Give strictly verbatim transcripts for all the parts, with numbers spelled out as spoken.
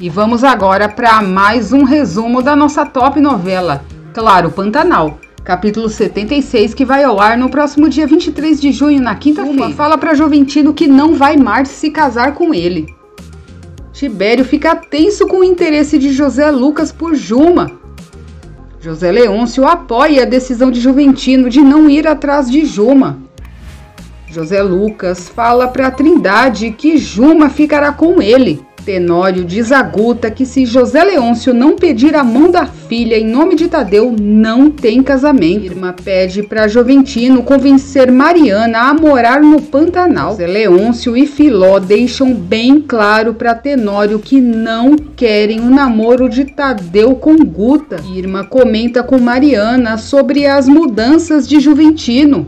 E vamos agora para mais um resumo da nossa top novela, claro, Pantanal, capítulo setenta e seis, que vai ao ar no próximo dia vinte e três de junho, na quinta-feira. Juma fala para Juventino que não vai mais se casar com ele. Tibério fica tenso com o interesse de José Lucas por Juma. José Leôncio apoia a decisão de Juventino de não ir atrás de Juma. José Lucas fala para Trindade que Juma ficará com ele. Tenório diz a Guta que se José Leôncio não pedir a mão da filha em nome de Tadeu, não tem casamento. Irma pede para Juventino convencer Mariana a morar no Pantanal. José Leôncio e Filó deixam bem claro para Tenório que não querem o namoro de Tadeu com Guta. Irma comenta com Mariana sobre as mudanças de Juventino.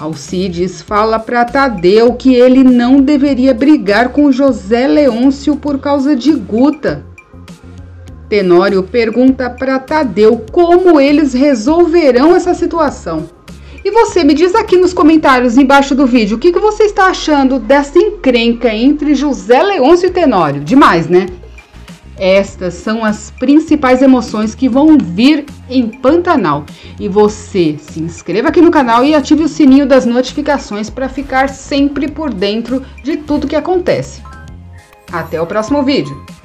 Alcides fala para Tadeu que ele não deveria brigar com José Leôncio por causa de Guta. Tenório pergunta para Tadeu como eles resolverão essa situação. E você me diz aqui nos comentários embaixo do vídeo o que, que você está achando dessa encrenca entre José Leôncio e Tenório. Demais, né? Estas são as principais emoções que vão vir em Pantanal. E você se inscreva aqui no canal e ative o sininho das notificações para ficar sempre por dentro de tudo que acontece. Até o próximo vídeo!